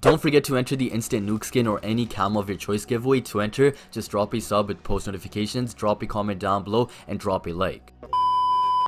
Don't forget to enter the instant nuke skin or any camo of your choice giveaway. To enter, just drop a sub with post notifications, drop a comment down below, and drop a like.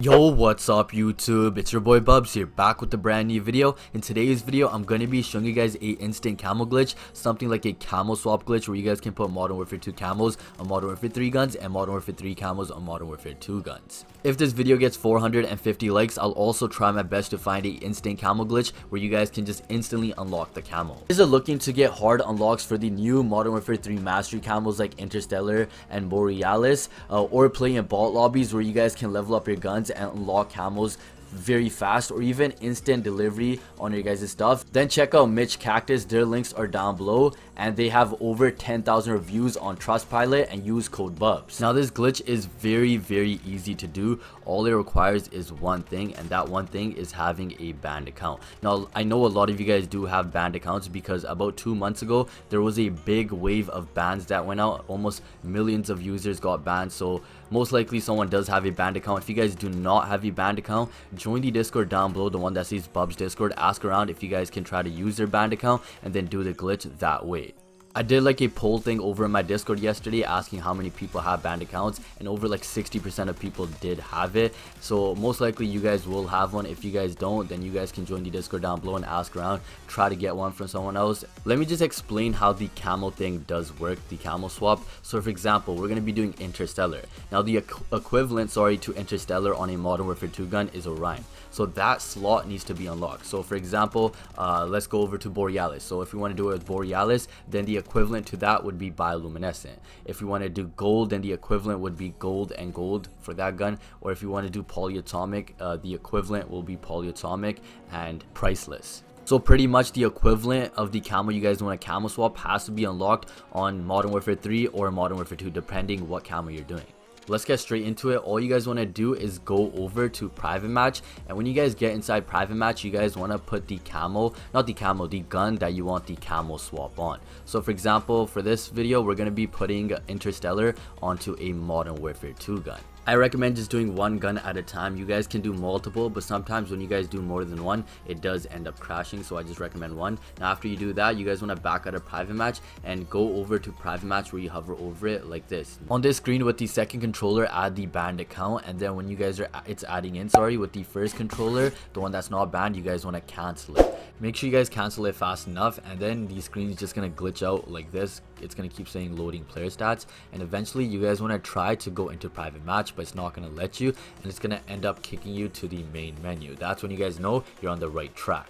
Yo, what's up YouTube? It's your boy Bubs here, back with a brand new video. In today's video, I'm gonna be showing you guys a instant camo glitch, something like a camo swap glitch where you guys can put Modern Warfare 2 camos on Modern Warfare 3 guns and Modern Warfare 3 camos on Modern Warfare 2 guns. If this video gets 450 likes, I'll also try my best to find a instant camo glitch where you guys can just instantly unlock the camo. You guys are looking to get hard unlocks for the new Modern Warfare 3 mastery camos like Interstellar and Borealis, or playing in bot lobbies where you guys can level up your guns and unlock camos very fast, or even instant delivery on your guys' stuff, then check out Mitch Cactus. Their links are down below, and they have over 10,000 reviews on Trustpilot, and use code Bubs. Now this glitch is very, very easy to do. All it requires is one thing, and that one thing is having a banned account. Now I know a lot of you guys do have banned accounts because about 2 months ago there was a big wave of bans that went out. Almost millions of users got banned, so most likely someone does have a banned account. If you guys do not have a banned account, join the Discord down below, the one that says Bubs Discord. Ask around if you guys can try to use their banned account and then do the glitch that way. I did like a poll thing over in my Discord yesterday asking how many people have banned accounts, and over like 60% of people did have it. So most likely you guys will have one. If you guys don't, then you guys can join the Discord down below and ask around, try to get one from someone else. Let me just explain how the camo thing does work, the camo swap. So for example, we're going to be doing Interstellar. Now the equivalent, to Interstellar on a Modern Warfare 2 gun is Orion. So that slot needs to be unlocked. So for example, let's go over to Borealis. So if we want to do it with Borealis, then the equivalent to that would be bioluminescent. If you want to do gold, then the equivalent would be gold and gold for that gun. Or if you want to do polyatomic, the equivalent will be polyatomic and priceless. So pretty much the equivalent of the camo you guys want to camo swap has to be unlocked on Modern Warfare 3 or Modern Warfare 2, depending what camo you're doing. Let's get straight into it. All you guys want to do is go over to private match, and when you guys get inside private match, you guys want to put the camo, not the camo, the gun that you want the camo swap on. So for example, for this video, we're going to be putting Interstellar onto a Modern Warfare 2 gun. I recommend just doing one gun at a time. You guys can do multiple, but sometimes when you guys do more than one, it does end up crashing, so I just recommend one. Now after you do that, you guys want to back out of private match and go over to private match where you hover over it like this. On this screen with the second controller, add the banned account, and then when you guys are with the first controller, the one that's not banned, you guys want to cancel it. Make sure you guys cancel it fast enough, and then the screen is just going to glitch out like this. It's going to keep saying loading player stats, and eventually you guys want to try to go into private match, but it's not going to let you, and it's going to end up kicking you to the main menu. That's when you guys know you're on the right track.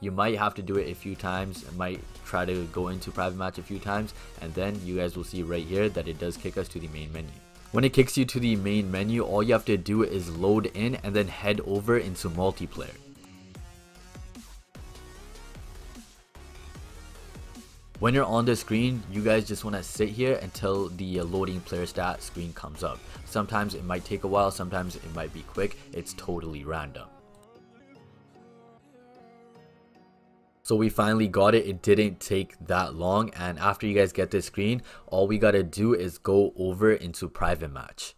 You might have to do it a few times, might try to go into private match a few times, and then you guys will see right here that it does kick us to the main menu. When it kicks you to the main menu, all you have to do is load in and then head over into multiplayer. When you're on the screen, you guys just want to sit here until the loading player stat screen comes up. Sometimes it might take a while, sometimes it might be quick. It's totally random. So we finally got it. It didn't take that long, and after you guys get this screen, all we gotta do is go over into private match.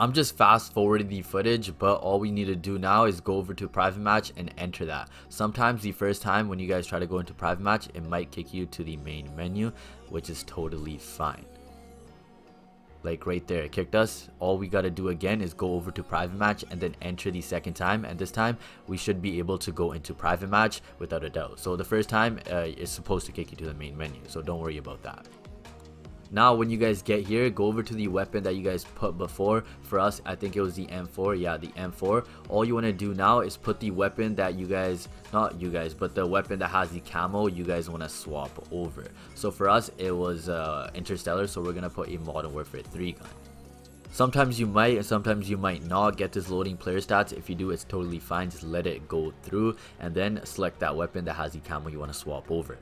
I'm just fast forwarding the footage, but all we need to do now is go over to private match and enter that. Sometimes the first time when you guys try to go into private match, it might kick you to the main menu, which is totally fine. Like right there, it kicked us. All we gotta do again is go over to private match and then enter the second time, and this time we should be able to go into private match without a doubt. So the first time it's supposed to kick you to the main menu, so don't worry about that. Now when you guys get here, go over to the weapon that you guys put before. For us, I think it was the M4. Yeah, the M4. All you want to do now is put the weapon that you guys, not you guys, but the weapon that has the camo you guys want to swap over. So for us, it was Interstellar, so we're going to put a Modern Warfare 3 gun. Sometimes you might and sometimes you might not get this loading player stats. If you do, it's totally fine. Just let it go through and then select that weapon that has the camo you want to swap over.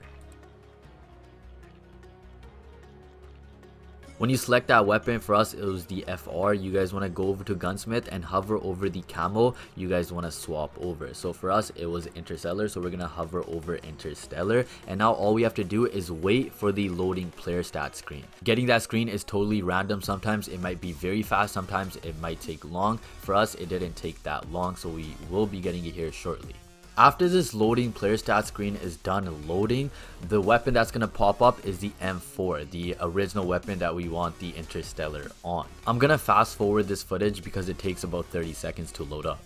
When you select that weapon, for us it was the FR, you guys want to go over to gunsmith and hover over the camo. You guys want to swap over. So for us it was Interstellar, so we're going to hover over Interstellar, and now all we have to do is wait for the loading player stat screen. Getting that screen is totally random. Sometimes it might be very fast, sometimes it might take long. For us it didn't take that long, so we will be getting it here shortly. After this loading player stat screen is done loading, the weapon that's going to pop up is the M4, the original weapon that we want the Interstellar on. I'm going to fast forward this footage because it takes about 30 seconds to load up.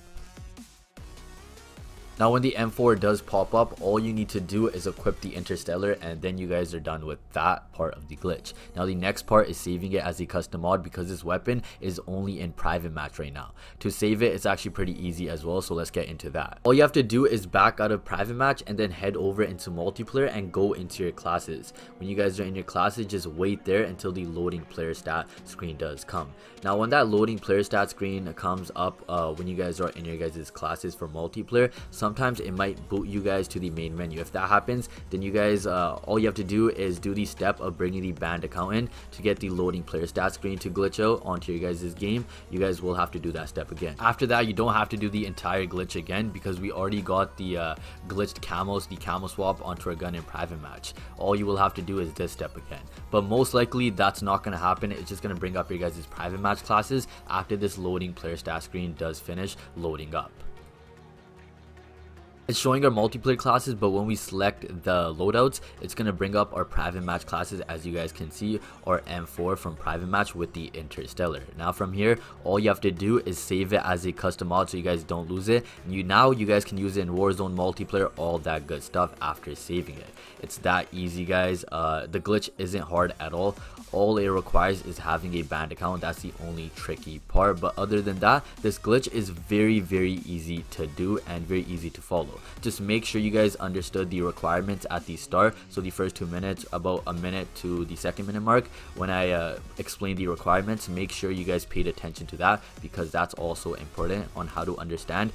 Now when the M4 does pop up, all you need to do is equip the Interstellar, and then you guys are done with that part of the glitch. Now the next part is saving it as a custom mod, because this weapon is only in private match right now. To save it, it's actually pretty easy as well, so let's get into that. All you have to do is back out of private match and then head over into multiplayer and go into your classes. When you guys are in your classes, just wait there until the loading player stat screen does come. Now when that loading player stat screen comes up, when you guys are in your guys' classes for multiplayer, sometimes it might boot you guys to the main menu. If that happens, then you guys all you have to do is do the step of bringing the banned account in to get the loading player stat screen to glitch out onto your guys' game. You guys will have to do that step again. After that, you don't have to do the entire glitch again, because we already got the glitched camos, the camo swap onto our gun in private match. All you will have to do is this step again, but most likely that's not going to happen. It's just going to bring up your guys' private match classes after this loading player stat screen does finish loading up. It's showing our multiplayer classes, but when we select the loadouts, it's going to bring up our private match classes, as you guys can see, our M4 from private match with the Interstellar. Now from here, all you have to do is save it as a custom mod so you guys don't lose it. Now you guys can use it in Warzone, multiplayer, all that good stuff after saving it. It's that easy, guys. The glitch isn't hard at all. All it requires is having a banned account. That's the only tricky part, but other than that, this glitch is very, very easy to do and very easy to follow. Just make sure you guys understood the requirements at the start. So the first 2 minutes, about a minute to the 2nd minute mark, when I explained the requirements, make sure you guys paid attention to that, because that's also important on how to understand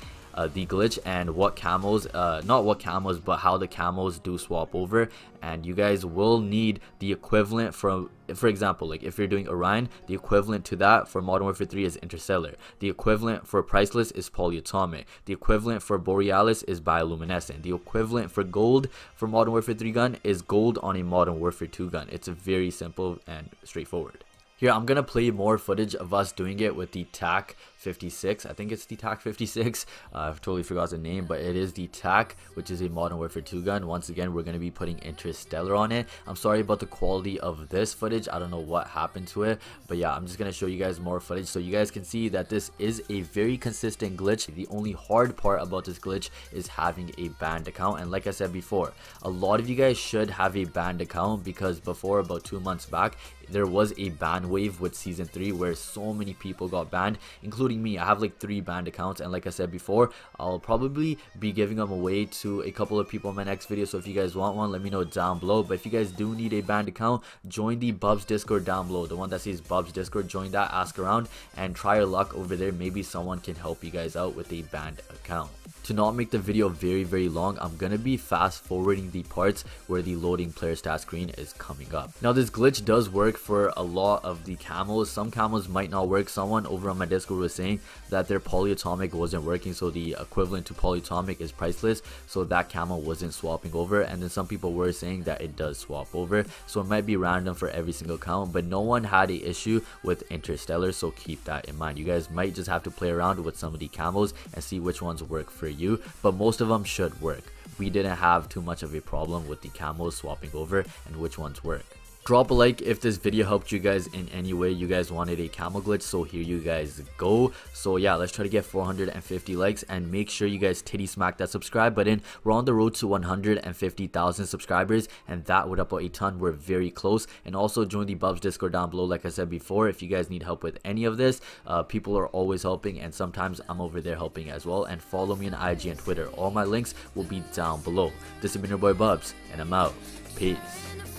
the glitch and what camos, not what camos, but how the camos do swap over. And you guys will need the equivalent from, for example, like if you're doing Orion, the equivalent to that for Modern Warfare 3 is Interstellar. The equivalent for Priceless is Polyatomic. The equivalent for Borealis is Bioluminescent. The equivalent for Gold for Modern Warfare 3 gun is Gold on a Modern Warfare 2 gun. It's very simple and straightforward. Here, I'm going to play more footage of us doing it with the TAC-56. I think it's the TAC-56. I totally forgot the name, but it is the TAC, which is a Modern Warfare 2 gun. Once again, we're going to be putting Interstellar on it. I'm sorry about the quality of this footage. I don't know what happened to it, but yeah, I'm just going to show you guys more footage so you guys can see that this is a very consistent glitch. The only hard part about this glitch is having a banned account, and like I said before, a lot of you guys should have a banned account, because before, about 2 months back, there was a ban wave with season 3 where so many people got banned, including me. I have like 3 banned accounts, and like I said before, I'll probably be giving them away to a couple of people in my next video. So if you guys want one, let me know down below. But if you guys do need a banned account, join the Bubs Discord down below, the one that says Bubs Discord. Join that, ask around, and try your luck over there. Maybe someone can help you guys out with a banned account. To not make the video very, very long, I'm gonna be fast forwarding the parts where the loading player stat screen is coming up. Now this glitch does work for a lot of the camos. Some camos might not work. Someone over on my Discord was saying that their Polyatomic wasn't working, so the equivalent to Polyatomic is Priceless, so that camo wasn't swapping over. And then some people were saying that it does swap over, so it might be random for every single camo, but no one had an issue with Interstellar, so keep that in mind. You guys might just have to play around with some of the camos and see which ones work for you, but most of them should work. We didn't have too much of a problem with the camos swapping over and which ones work. Drop a like if this video helped you guys in any way. You guys wanted a camo glitch, so here you guys go. So yeah, let's try to get 450 likes, and make sure you guys titty smack that subscribe button. We're on the road to 150,000 subscribers, and that would help out a ton. We're very close. And also join the Bubs Discord down below, like I said before, if you guys need help with any of this. People are always helping, and sometimes I'm over there helping as well. And follow me on IG and Twitter. All my links will be down below. This has been your boy Bubs, and I'm out. Peace.